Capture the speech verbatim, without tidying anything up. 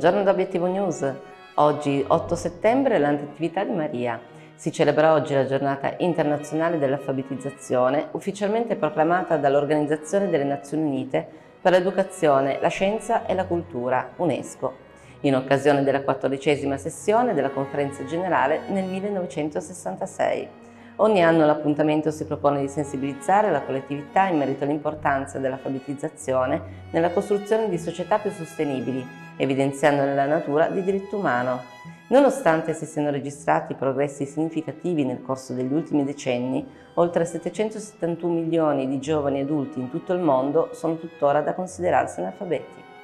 Buongiorno da Obiettivo News. Oggi otto settembre è la Natività di Maria. Si celebra oggi la giornata internazionale dell'alfabetizzazione, ufficialmente proclamata dall'Organizzazione delle Nazioni Unite per l'Educazione, la Scienza e la Cultura, UNESCO, in occasione della quattordicesima sessione della Conferenza Generale nel millenovecentosessantasei. Ogni anno l'appuntamento si propone di sensibilizzare la collettività in merito all'importanza dell'alfabetizzazione nella costruzione di società più sostenibili, evidenziando nella natura di diritto umano. Nonostante si siano registrati progressi significativi nel corso degli ultimi decenni, oltre settecentosettantuno milioni di giovani adulti in tutto il mondo sono tuttora da considerarsi analfabeti.